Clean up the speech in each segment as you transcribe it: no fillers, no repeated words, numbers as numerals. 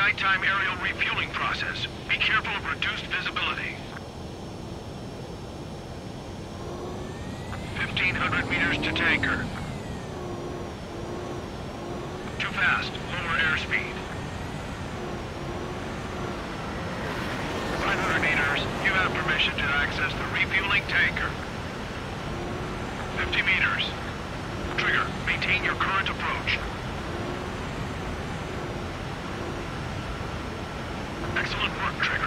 nighttime aerial refueling process. Be careful of reduced visibility. 1,500 meters to tanker. Too fast. Lower airspeed. 500 meters. You have permission to access the refueling tanker. 50 meters. Trigger. Maintain your current approach. Excellent work, Trigger.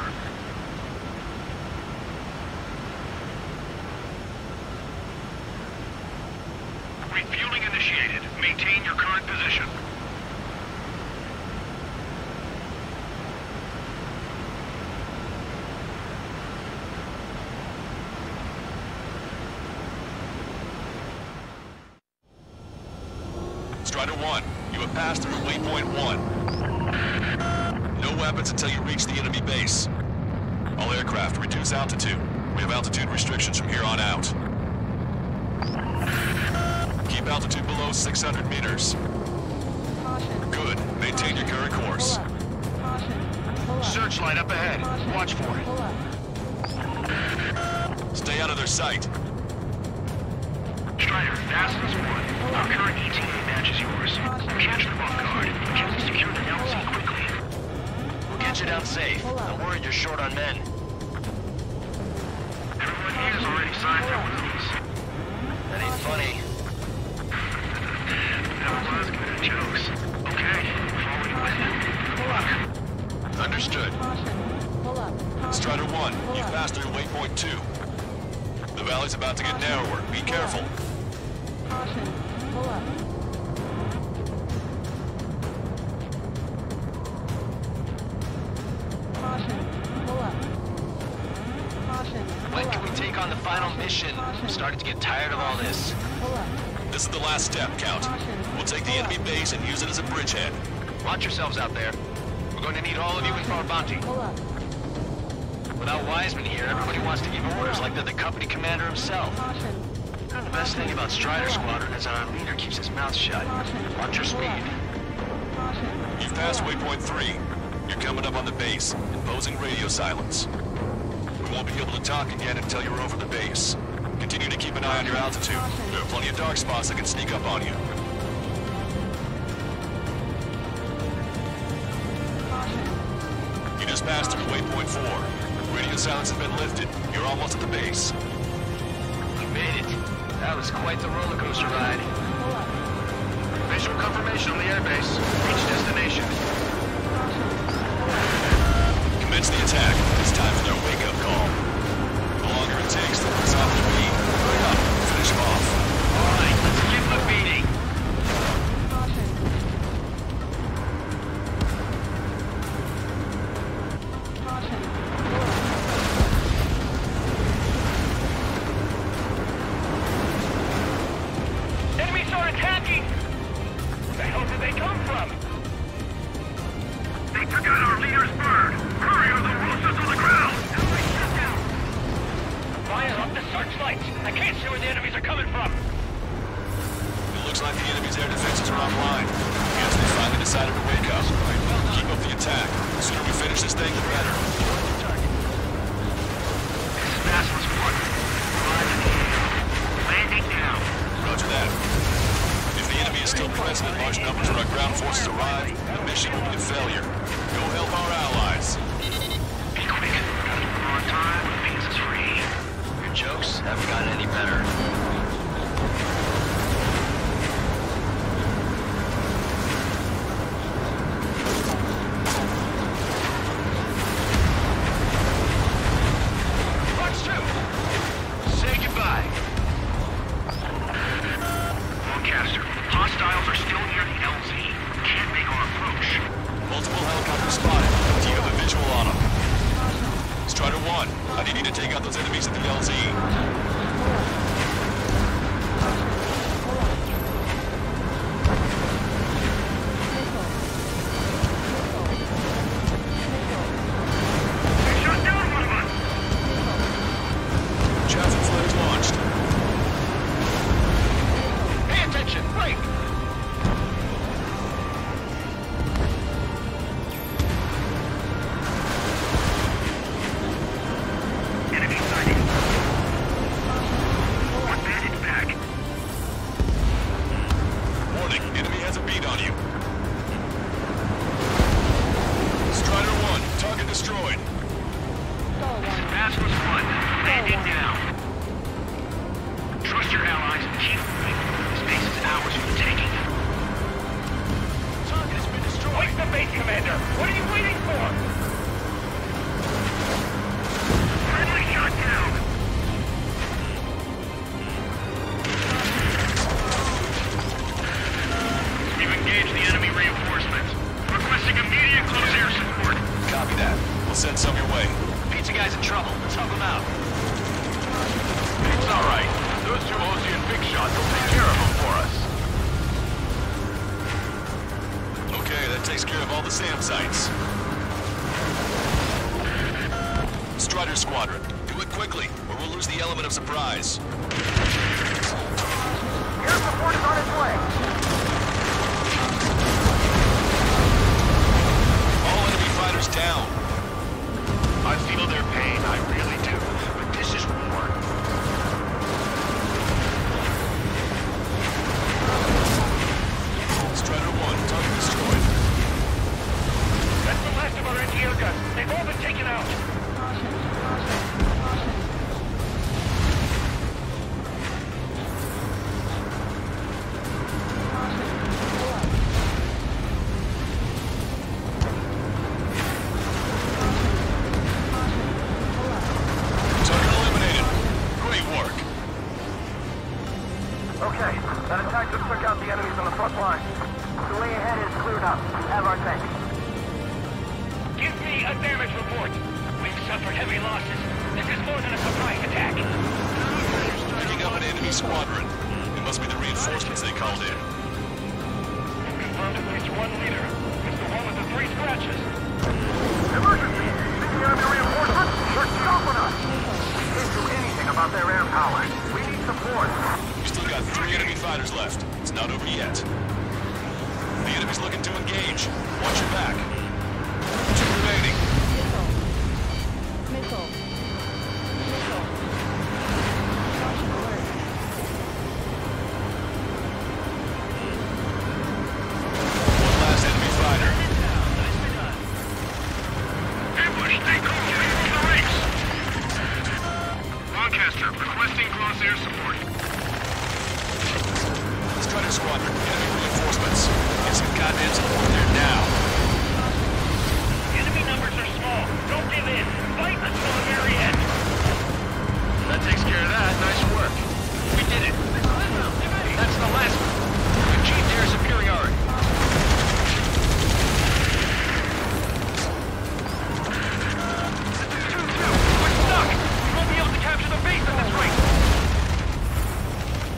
Refueling initiated. Maintain your current position. Strider One, you have passed through Waypoint 1. No weapons until you reach the enemy base. All aircraft, reduce altitude. We have altitude restrictions from here on out. Keep altitude below 600 meters. Caution. Good. Maintain your current course. Pull up. Caution. Pull up. Searchlight up ahead. Caution. Watch for it. Pull up. Stay out of their sight. Strider, Basilisk 1. Our current ETA match is yours. Catch them off guard. Can we secure the LZ quickly? We'll get you down safe. Don't worry, you're short on men. Everyone here has already signed their wills. That ain't funny. That was good at jokes. Okay, forward with it. Pull up. Understood. Pull up. Strider 1, you've passed through Waypoint 2. The valley's about to get narrower. Be careful. Caution. Pull up. Caution. Pull up. Caution. When can we take on the final mission? I'm starting to get tired of all this. Pull up. This is the last step, Count. We'll take the enemy base and use it as a bridgehead. Watch yourselves out there. We're going to need all of you in Farbanti. Pull up. Without Wiseman here, everybody wants to give orders like they're the company commander himself. The best thing about Strider Squadron is that our leader keeps his mouth shut. Watch your speed. You've passed Waypoint 3. You're coming up on the base, imposing radio silence. We won't be able to talk again until you're over the base. Continue to keep an eye on your altitude. There are plenty of dark spots that can sneak up on you. You just passed through Waypoint 4. Radio silence has been lifted. You're almost at the base. You made it. That was quite the roller coaster ride. Visual confirmation on the airbase. Reach destination. Commence the attack. It's time for their wake-up call. The longer it takes, the less off to be. Hurry up. Finish them off. All right, let's give them a beating. grenade, Commander. What are you waiting for? Friendly shot down. We've engaged the enemy reinforcements. Requesting immediate close air support. Copy that. We'll send some your way. Pizza guy's in trouble. Let's help him out. It's all right. Those two OZ and Big Shots will take care of them for us. That takes care of all the SAM sites. Strider Squadron, do it quickly, or we'll lose the element of surprise. Air support is on its way. All enemy fighters down. I feel their pain, I really do, but this is war. Strider One, target destroyed. That's the last of our anti-air guns. They've all been taken out. Target eliminated. Great work. Okay, that attack just took out the enemies on the front line. The way ahead is cleared up. Have our thanks. Give me a damage report. We've suffered heavy losses. This is more than a surprise attack. Picking up an enemy squadron. It must be the reinforcements they called in. Confirmed at least one leader. It's the one with the 3 scratches. Emergency! The enemy reinforcements are stopping us! We can't do anything about their air power. We need support. We still got 3 enemy fighters left. It's not over yet. The enemy's looking to engage. Watch your back. 2 remaining. Missile. Missile. Missile. Alert. One last enemy fighter. Nicely done. Ambush, take over in the ranks. Lancaster, requesting cross air support. Strider Squadron, enemy reinforcements. Some goddamn support there now. Enemy numbers are small. Don't give in. Fight until the very end. That takes care of that. Nice work. We did it. That's the last one. We achieved air superiority. Two. We're stuck. We won't be able to capture the base at this rate.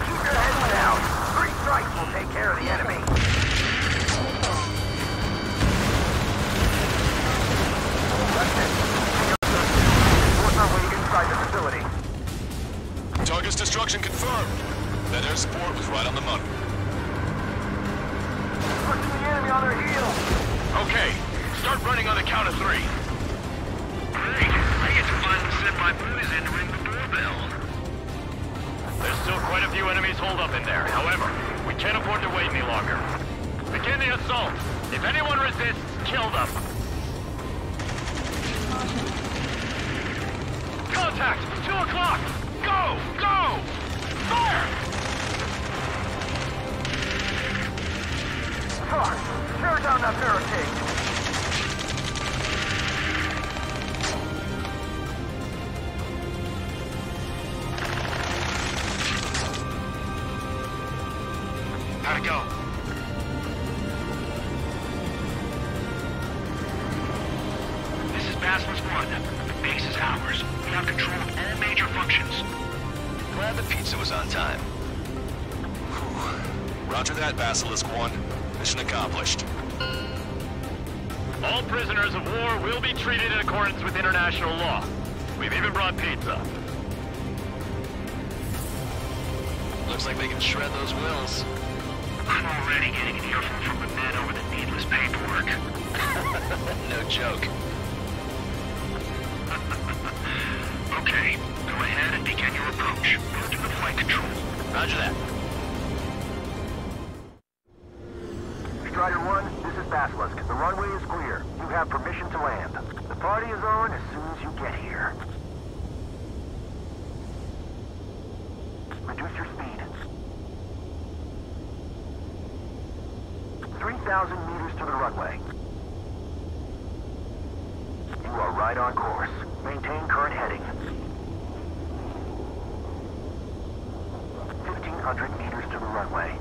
Keep your head down. 3 strikes will take care of the enemy. Target's destruction confirmed. That air support was right on the money. Pushing the enemy on their heels. Okay, start running on the count of 3. Great. I get to finally set my booze in to ring the doorbell. There's still quite a few enemies holed up in there. However, we can't afford to wait any longer. Begin the assault. If anyone resists, kill them. Contact! 2 o'clock! Go! Go! Fire! Fuck! Tear down that barricade! Gotta go. This is Basilisk 1. The base is ours. We have control of all major functions. Glad the pizza was on time. Whew. Roger that, Basilisk 1. Mission accomplished. All prisoners of war will be treated in accordance with international law. We've even brought pizza. Looks like they can shred those wills. I'm already getting an earful from the men over the needless paperwork. No joke. Okay, go ahead and begin your approach. Move to the flight control. Roger that. Strider One, this is Basilisk. The runway is clear. You have permission to land. The party is on as soon as you get here. Reduce your speed. 3,000 meters to the runway. Right on course. Maintain current heading. 1,500 meters to the runway.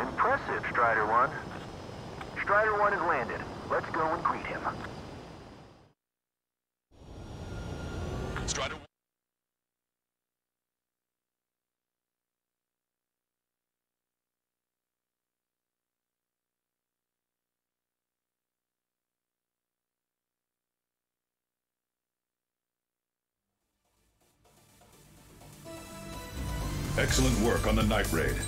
Impressive, Strider One. Strider One has landed. Let's go and greet him. Strider One. Excellent work on the night raid.